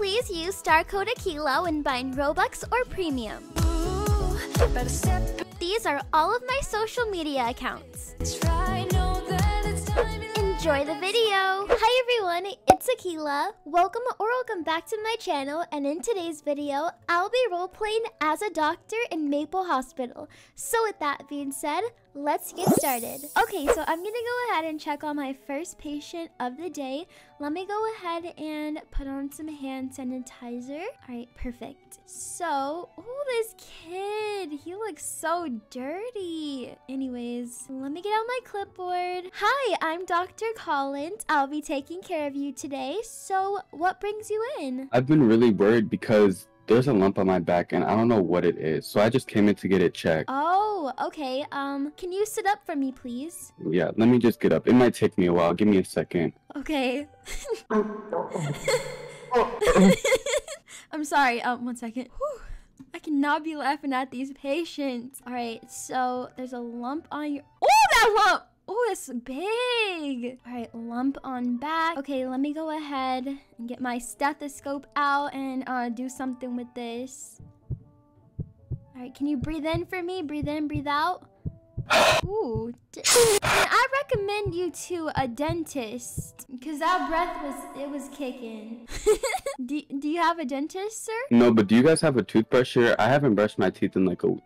Please use star code Akeila when buying Robux or Premium. These are all of my social media accounts. Enjoy the video! Hi everyone, it's Akeila. Welcome or welcome back to my channel, and in today's video, I'll be role-playing as a doctor in Maple Hospital. So with that being said, let's get started. Okay, so I'm gonna go ahead and check on my first patient of the day. Let me go ahead and put on some hand sanitizer. All right, perfect. So, oh, this kid, he looks so dirty. Anyways, let me get out my clipboard. Hi, I'm Dr. Collins. I'll be taking care of you today. So, what brings you in? I've been really worried because there's a lump on my back and I don't know what it is. So I just came in to get it checked. Oh, okay. Can you sit up for me, please? Yeah, let me just get up. It might take me a while. Give me a second. Okay. I'm sorry. One second. Whew. I cannot be laughing at these patients. All right, so there's a lump on your... Oh, that lump! Oh, it's big. All right, lump on back. Okay, let me go ahead and get my stethoscope out and do something with this. All right, can you breathe in for me? Breathe in, breathe out. Ooh. I recommend you to a dentist because that breath was kicking. do you have a dentist, sir? No, but do you guys have a toothbrush here? I haven't brushed my teeth in like a week.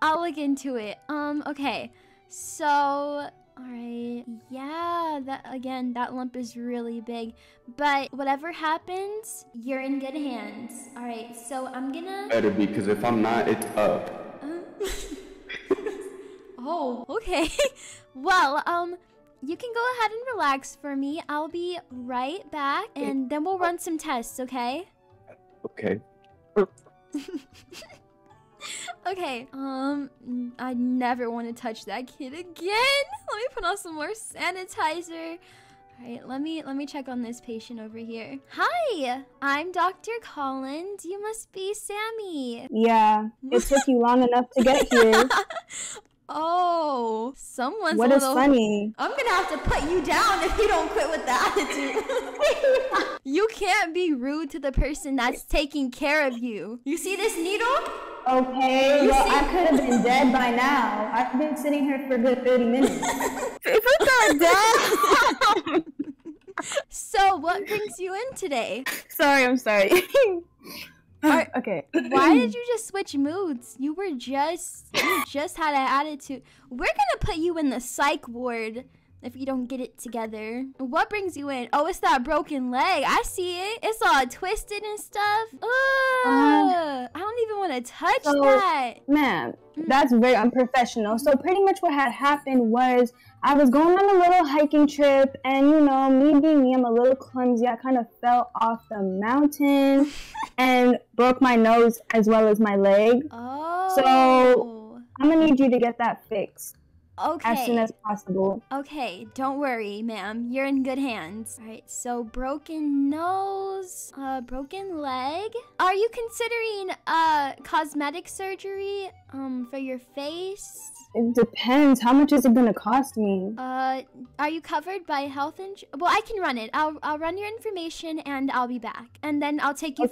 I'll look into it. Okay. So, all right. Yeah, that lump is really big. But whatever happens, you're in good hands. All right. So, I'm gonna... Better be, because if I'm not, it's up. Oh, okay. Well, you can go ahead and relax for me. I'll be right back, and then we'll run some tests, okay? Okay. Okay, I never want to touch that kid again. Let me put on some more sanitizer. All right, let me check on this patient over here. Hi, I'm Dr. Collins. You must be Sammy. Yeah, it took you long enough to get here. Oh, someone's what a little... What is funny? I'm gonna have to put you down if you don't quit with the attitude. You can't be rude to the person that's taking care of you. You see this needle? Okay, well, I could have been dead by now. I've been sitting here for a good 30 minutes. Dead. So, what brings you in today? Sorry, I'm sorry. Okay. Why did you just switch moods? You just had an attitude. We're gonna put you in the psych ward if you don't get it together. What brings you in? Oh, it's that broken leg. I see it. It's all twisted and stuff. I don't even want to touch that. Ma'am, that's very unprofessional. So pretty much what had happened was I was going on a little hiking trip, and you know, me being me, I'm a little clumsy. I kind of fell off the mountain and broke my nose as well as my leg. Oh. So I'm gonna need you to get that fixed. Okay. As soon as possible. Okay, don't worry, ma'am. You're in good hands. All right, so broken nose, broken leg. Are you considering cosmetic surgery for your face? It depends. How much is it gonna cost me? Are you covered by health insurance? Well, I can run it. I'll run your information and I'll be back. And then I'll take you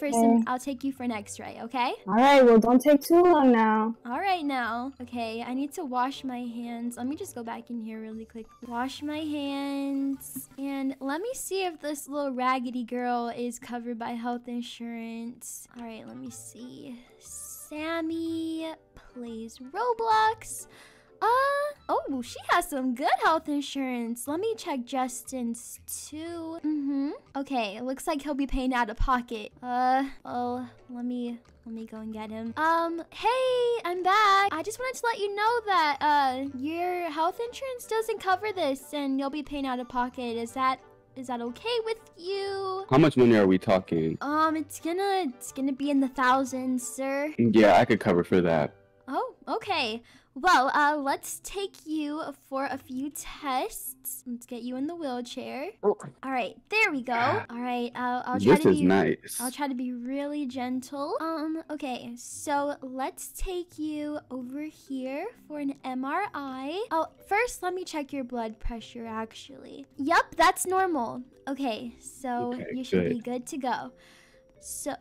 I'll take you for an X-ray. Okay. All right. Well, don't take too long now. All right now. Okay. I need to wash my hands. Let me just go back in here really quick. Wash my hands. And let me see if this little raggedy girl is covered by health insurance. All right. Let me see. Sammy Blaze Roblox. Oh, she has some good health insurance. Let me check Justin's too. Okay, it looks like he'll be paying out of pocket. Well, let me go and get him. Hey, I'm back. I just wanted to let you know that your health insurance doesn't cover this, and you'll be paying out of pocket. Is that okay with you? How much money are we talking? It's gonna be in the thousands, sir. Yeah, I could cover for that. Oh, okay. Well, let's take you for a few tests. Let's get you in the wheelchair. Oh. All right, there we go. All right, I'll try to be nice. I'll try to be really gentle. Okay, so let's take you over here for an MRI. Oh, first let me check your blood pressure actually. Yep, that's normal. Okay, so you should be good to go. So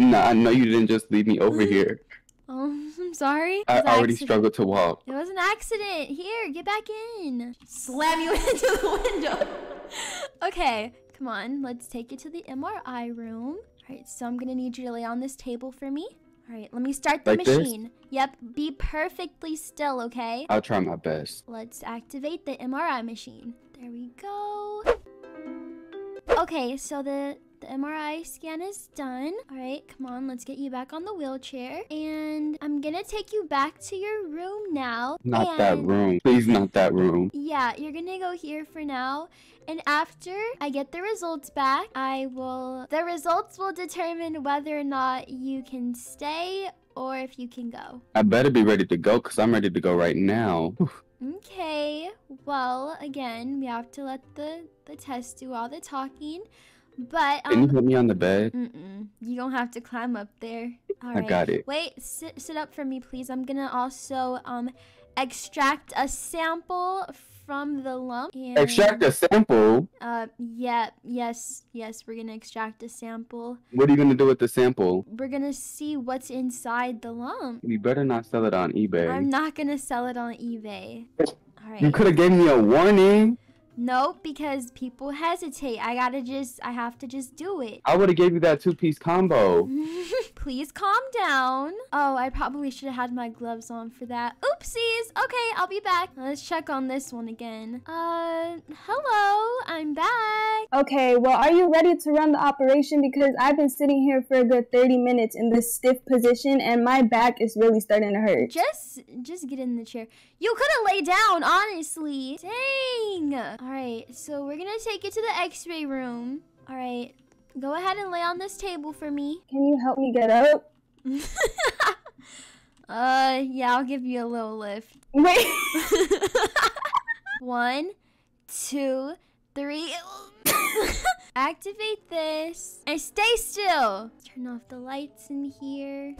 I know you didn't just leave me over here. Oh, I'm sorry. I already struggled to walk. It was an accident. Here, get back in. Slam you into the window. Okay, come on. Let's take you to the MRI room. All right, so I'm going to need you to lay on this table for me. All right, let me start the machine. Yep, be perfectly still, okay? I'll try my best. Let's activate the MRI machine. There we go. Okay, so the MRI scan is done. All right, come on, let's get you back on the wheelchair. And I'm gonna take you back to your room now. Not that room. Please, not that room. Yeah, you're gonna go here for now. And after I get the results back, the results will determine whether or not you can stay or if you can go. I better be ready to go because I'm ready to go right now. Okay, well, again, we have to let the test do all the talking. But can you put me on the bed? You don't have to climb up there. All right. I got it. Wait, sit up for me, please. I'm gonna also extract a sample from the lump. And, extract a sample? Yes. We're gonna extract a sample. What are you gonna do with the sample? We're gonna see what's inside the lump. You better not sell it on eBay. I'm not gonna sell it on eBay. All right. You could have gave me a warning. Nope, because people hesitate. I have to just do it. I would have gave you that two-piece combo. Please calm down. Oh, I probably should have had my gloves on for that. Oopsies. Okay, I'll be back. Let's check on this one again. Hello, I'm back. Okay, well, are you ready to run the operation? Because I've been sitting here for a good 30 minutes in this stiff position, and my back is really starting to hurt. Just get in the chair. You could have laid down, honestly. Dang. All right, so we're gonna take you to the x-ray room. All right, go ahead and lay on this table for me. Can you help me get up? Yeah, I'll give you a little lift. Wait. 1, 2, 3. Activate this and stay still. Turn off the lights in here.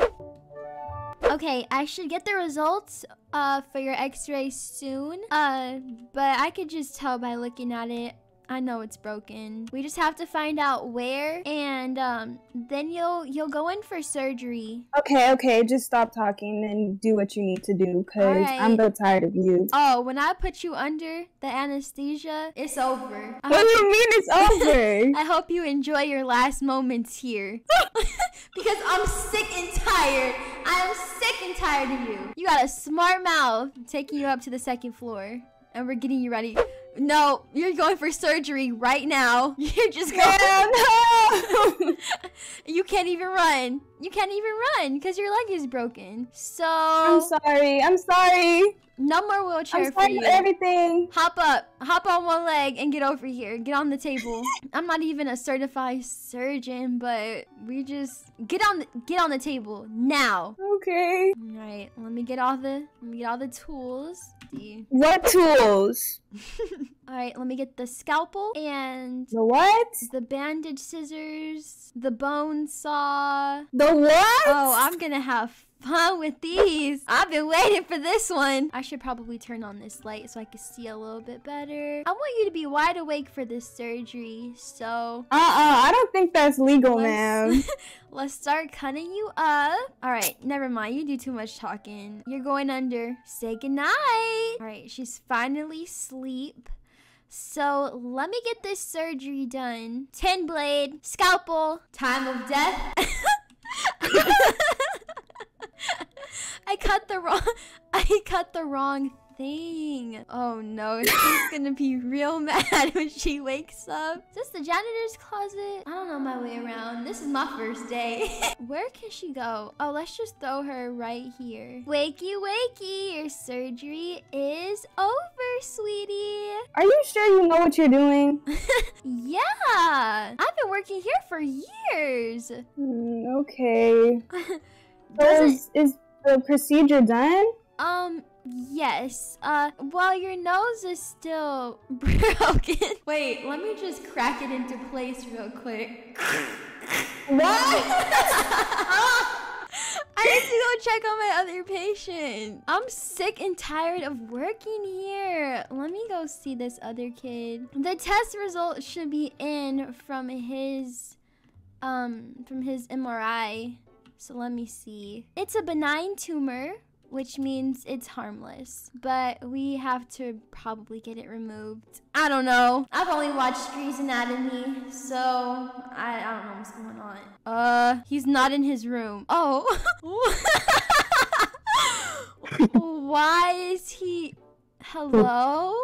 Okay, I should get the results for your x-ray soon, but I could just tell by looking at it. I know it's broken. We just have to find out where, and then you'll go in for surgery. Okay, just stop talking and do what you need to do, because I'm so tired of you. Oh, when I put you under the anesthesia, it's over. What do you mean it's over? I hope you enjoy your last moments here. Because I'm sick and tired. I'm sick and tired of you. You got a smart mouth. I'm taking you up to the second floor, and we're getting you ready. No, you're going for surgery right now. You're just going. No. You can't even run. You can't even run because your leg is broken. So I'm sorry. I'm sorry. No more wheelchair for you. I'm sorry for everything. Hop up. Hop on one leg and get over here. Get on the table. I'm not even a certified surgeon, but we just get on the table now. Okay. All right. Let me get all the tools. What tools? All right, let me get the scalpel and the what? The bandage scissors, the bone saw. The what? Oh, I'm gonna have fun with these. I've been waiting for this one. I should probably turn on this light so I can see a little bit better. I want you to be wide awake for this surgery, so. I don't think that's legal, ma'am. Let's start cutting you up. All right, never mind. You do too much talking. You're going under. Say goodnight. All right, she's finally asleep. So let me get this surgery done. 10-blade, scalpel, time of death. I cut the wrong thing. Oh no, she's gonna be real mad when she wakes up. Is this the janitor's closet? I don't know my way around. This is my first day. Where can she go? Oh, let's just throw her right here. Wakey, wakey, your surgery is over, sweetie. Are you sure you know what you're doing? Yeah, I've been working here for years. Okay. Is the procedure done? Yes. Well, your nose is still broken. Wait, let me just crack it into place real quick. What? I need to go check on my other patient. I'm sick and tired of working here. Let me go see this other kid. The test result should be in from his MRI. So let me see. It's a benign tumor, which means it's harmless, but we have to probably get it removed. I don't know. I've only watched Grey's Anatomy, so I don't know what's going on. He's not in his room. Oh. Why is he... Hello?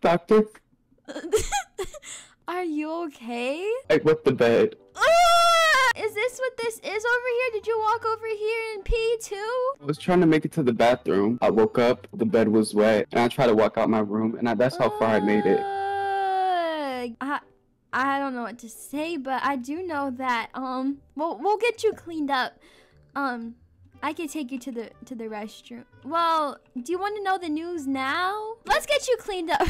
Doctor? Are you okay? I left the bed. Is this what this is over here? Did you walk over here and pee too? I was trying to make it to the bathroom. I woke up, the bed was wet, and I tried to walk out my room, and that's how far I made it. I don't know what to say, but I do know that we'll get you cleaned up. I can take you to the restroom. Well, do you want to know the news now? Let's get you cleaned up.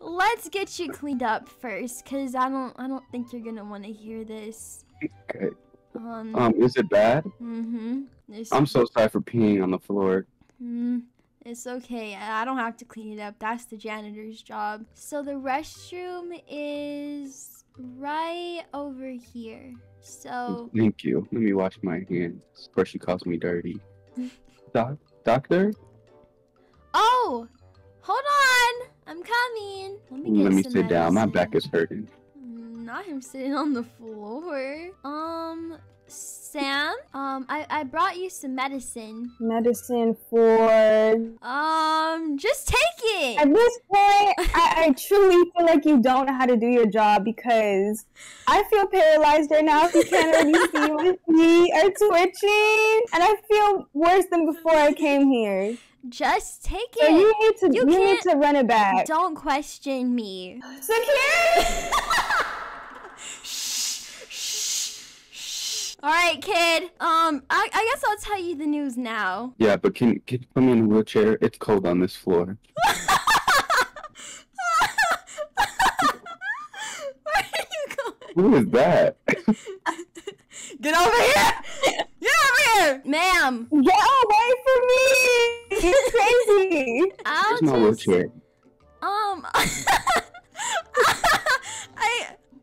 Let's get you cleaned up first, cause I don't think you're gonna want to hear this. Okay. Is it bad? Mm-hmm. I'm so sorry for peeing on the floor. It's okay. I don't have to clean it up. That's the janitor's job. So the restroom is right over here. So thank you. Let me wash my hands. Of course, she calls me dirty. Doctor? Oh, hold on. I'm coming. Let me sit medicine. Down. My back is hurting. Not him sitting on the floor. Sam, I brought you some medicine. Medicine for... just take it! At this point, I truly feel like you don't know how to do your job because I feel paralyzed right now. If you can't already see, my feet are twitching. And I feel worse than before I came here. Just take it. So you need to run it back. Don't question me. Security! All right, kid. I guess I'll tell you the news now. Yeah, but can you put me in a wheelchair? It's cold on this floor. Where are you going? Who is that? Get over here! Get over here! Ma'am! Get away from me! It's crazy! Where's my wheelchair?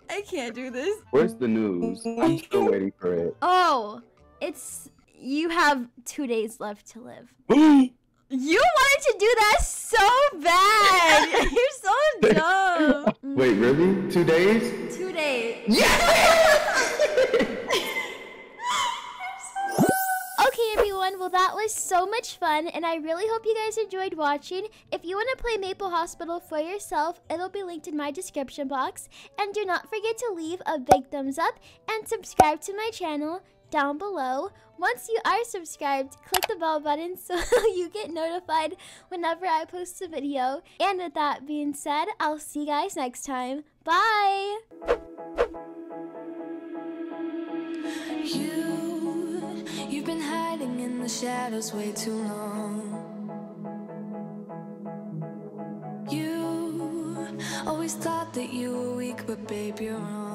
I can't do this. Where's the news? I'm still waiting for it. Oh, you have 2 days left to live. You wanted to do that so bad. You're so dumb. Wait, really? 2 days? 2 days. Yeah! Okay, everyone, well, that was so much fun, and I really hope you guys enjoyed watching. If you want to play Maple Hospital for yourself, it'll be linked in my description box. And do not forget to leave a big thumbs up and subscribe to my channel down below. Once you are subscribed, click the bell button so you get notified whenever I post a video. And with that being said, I'll see you guys next time. Bye! You've been hiding in the shadows way too long. You always thought that you were weak, but babe, you're wrong.